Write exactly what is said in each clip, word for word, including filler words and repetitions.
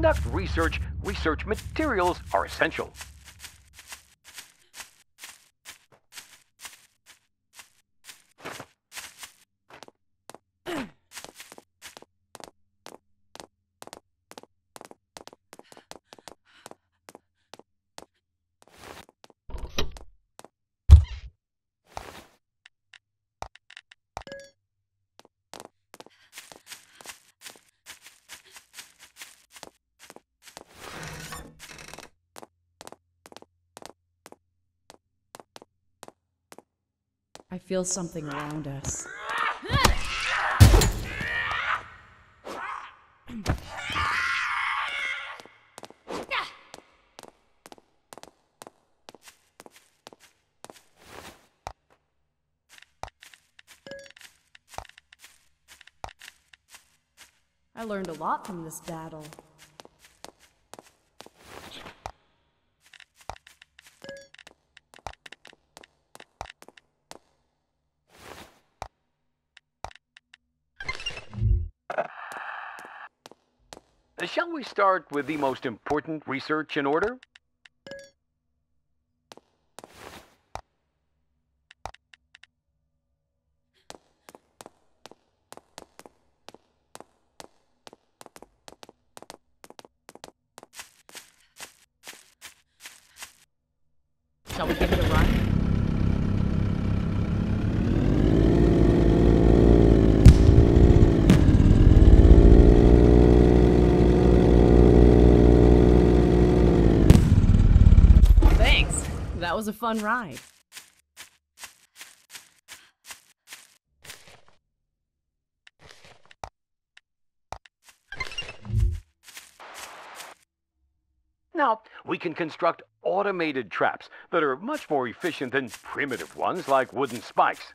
conduct research, research materials are essential. I feel something around us. I learned a lot from this battle. Shall we start with the most important research in order? Shall we give it a run? That was a fun ride. Now, we can construct automated traps that are much more efficient than primitive ones like wooden spikes.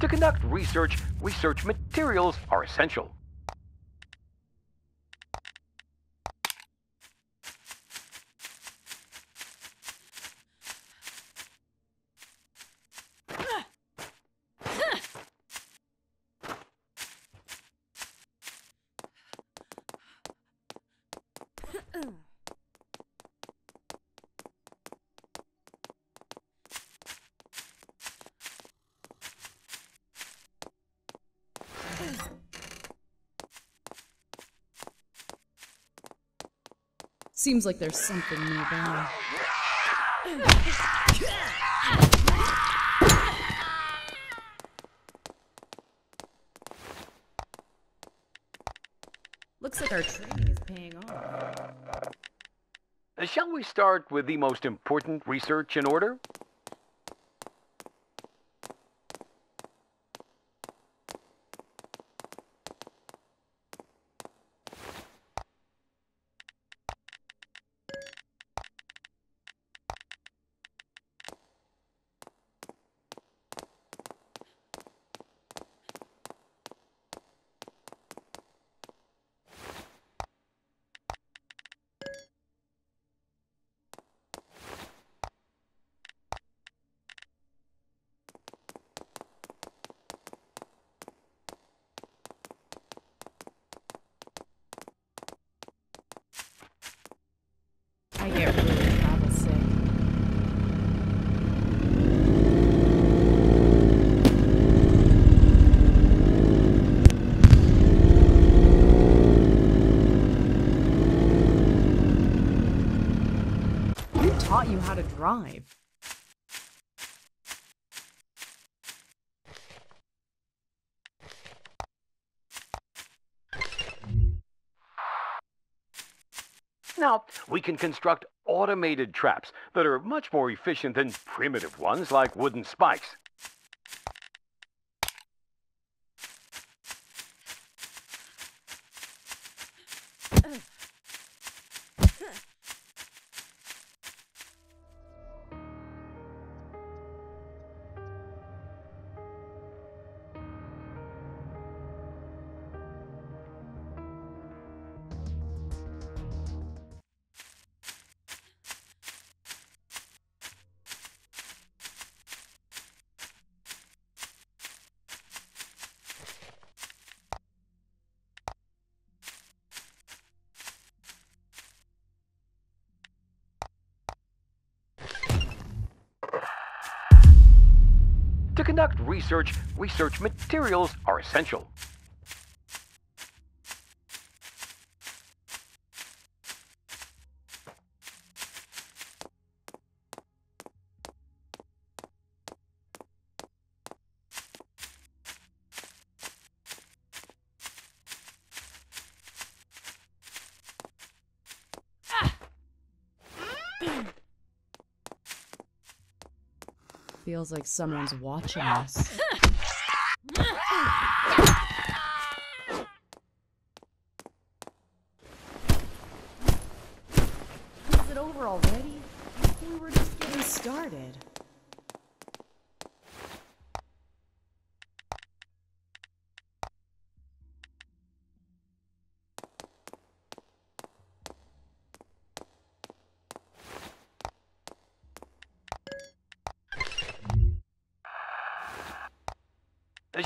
To conduct research, research materials are essential. Seems like there's something nearby. Looks like our training is paying off. Shall we start with the most important research in order? taught you how to drive. Now, we can construct automated traps that are much more efficient than primitive ones like wooden spikes. To conduct research, research materials are essential. Feels like someone's watching us. Is it over already? I think we're just getting started.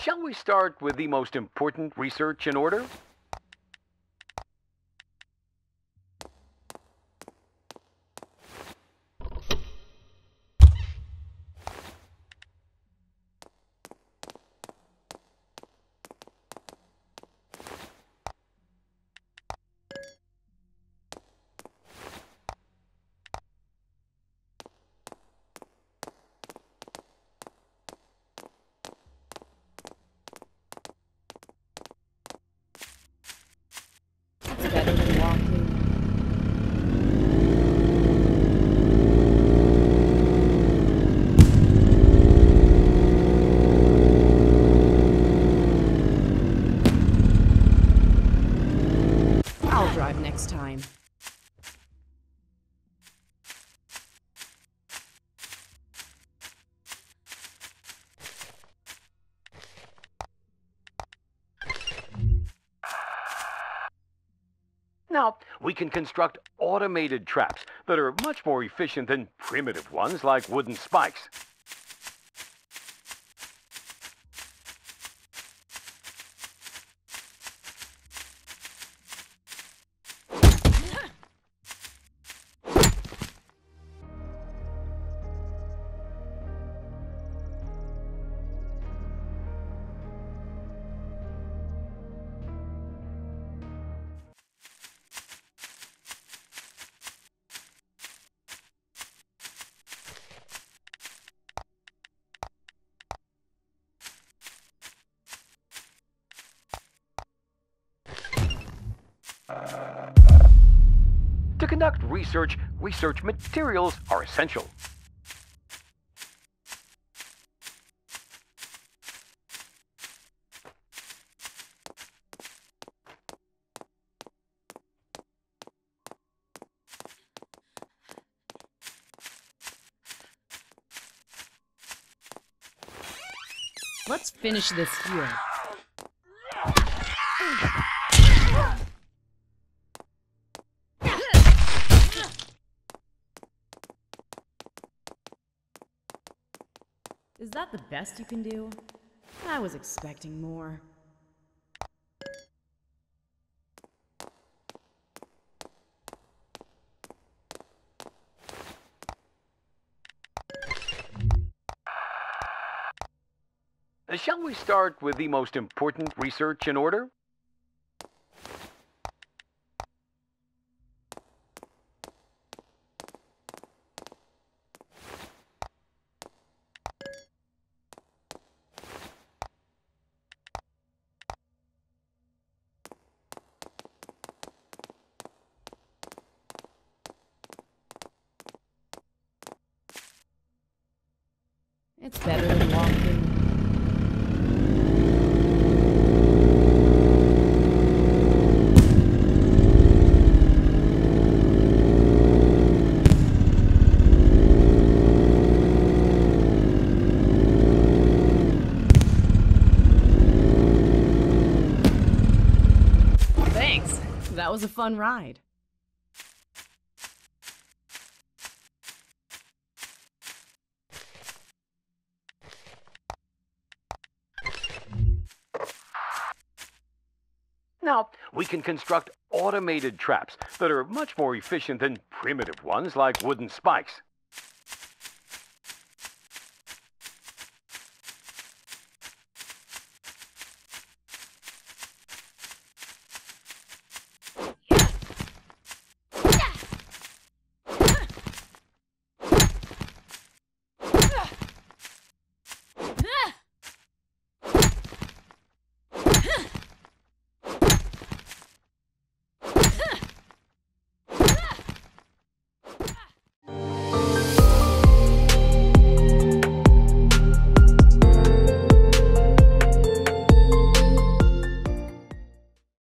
Shall we start with the most important research in order? Time. Now, we can construct automated traps that are much more efficient than primitive ones like wooden spikes. To conduct research, research materials are essential. Let's finish this here. Is that the best you can do? I was expecting more. Shall we start with the most important research in order? It's better than walking. Thanks. That was a fun ride. Now, we can construct automated traps that are much more efficient than primitive ones like wooden spikes.